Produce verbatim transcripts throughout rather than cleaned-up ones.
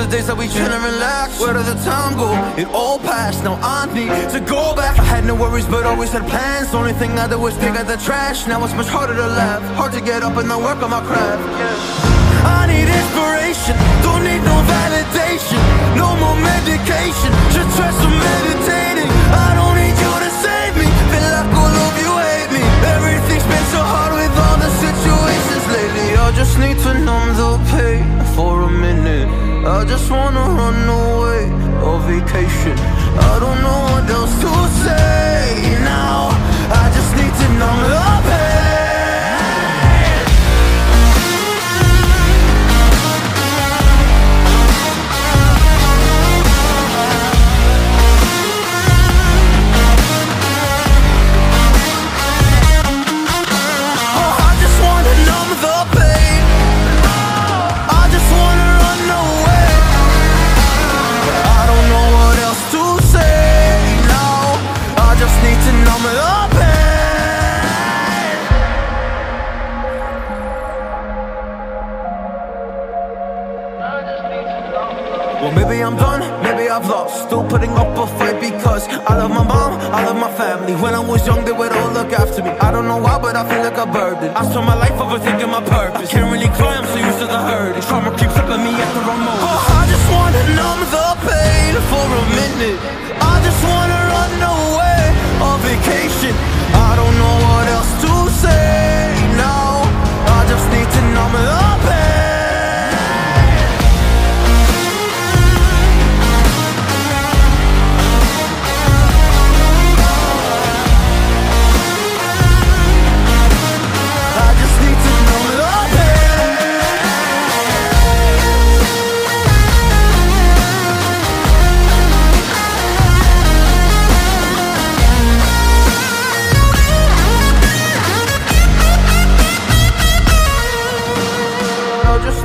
The days that we chillin' and relax. Where did the time go? It all passed. Now I need to go back. I had no worries but always had plans. Only thing I did was pick out the trash. Now it's much harder to laugh. Hard to get up and then work on my craft. I need inspiration. Don't need no validation. No more medication. Just try some meditating. I don't need you to save me. Feel like all of you hate me. Everything's been so hard with all the situations lately. I just need to numb the pain for a minute. I just wanna run away on vacation. I don't know what else to say now. I just need to numb the pain. Oh, I just wanna numb the pain. I just wanna run away. Just need to numb it up. Well, maybe I'm done, maybe I've lost. Still putting up a fight because I love my mom, I love my family. When I was young, they would all look after me. I don't know why, but I feel like a burden. I spent my life overthinking my purpose. I can't really cry, I'm so used to the hurting. Trauma keeps flipping me at the wrong moment. Oh, I just wanna numb the pain for a minute. I just wanna run away on vacation. I don't know what else to say now. I just need to numb the pain. I just need to numb the pain. I just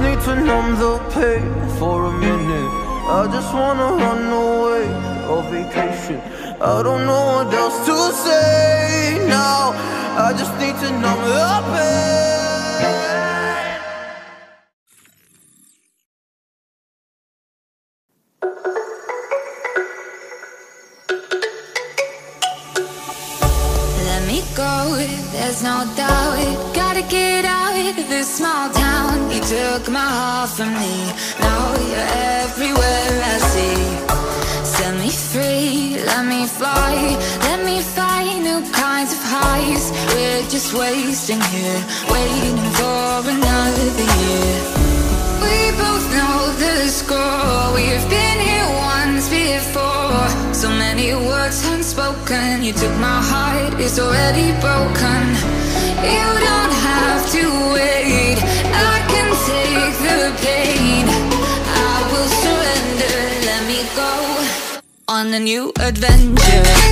need to numb the pain for a minute. I just wanna run away on vacation. I don't know what else to say now. I just need to numb the pain. Let me go, there's no doubt. Gotta get out of this small town. You took my heart from me, now you're everywhere I see. Set me free, let me fly, let me find new kinds of highs. We're just wasting here, waiting for another year. We both know the score, we've been here once before. So many words unspoken, you took my heart, it's already broken. You don't have to wait, I can take the pain. I will surrender, let me go on a new adventure.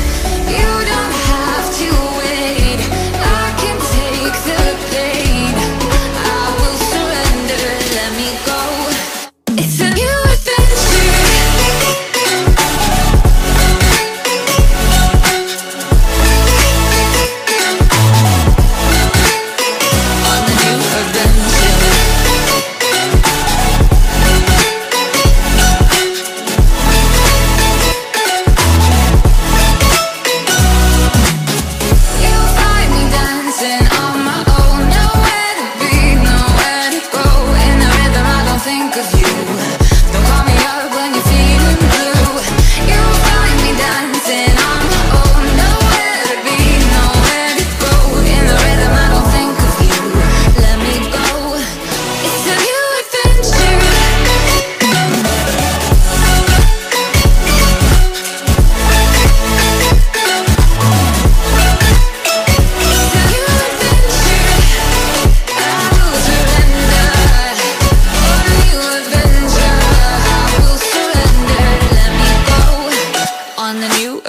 You don't have to wait, I can take the pain.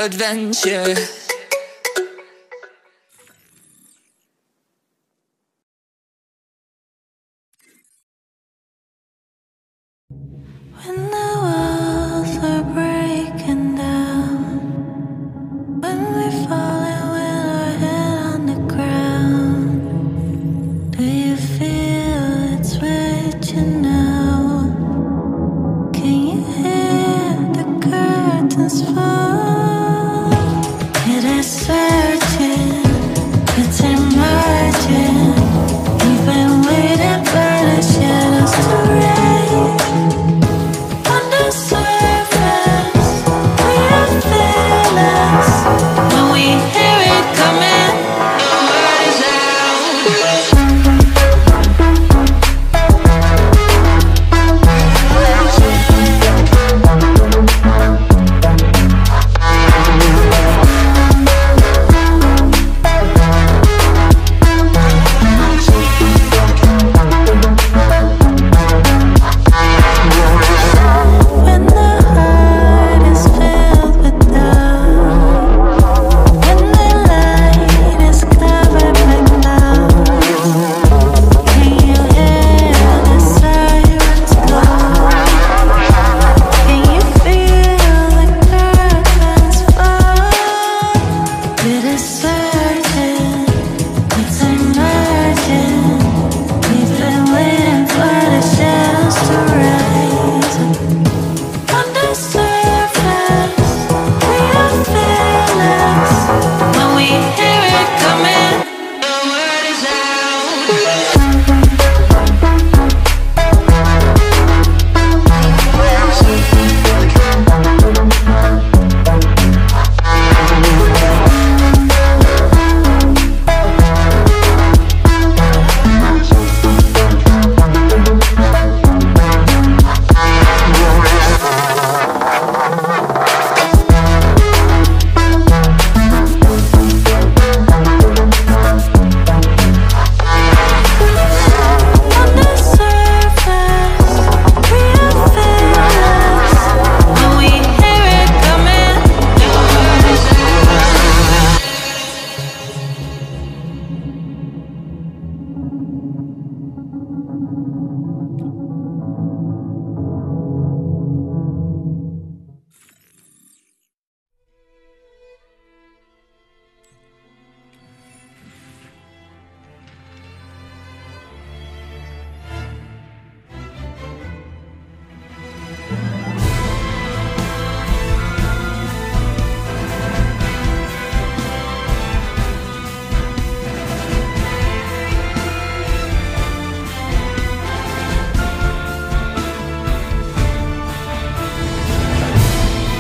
Adventure.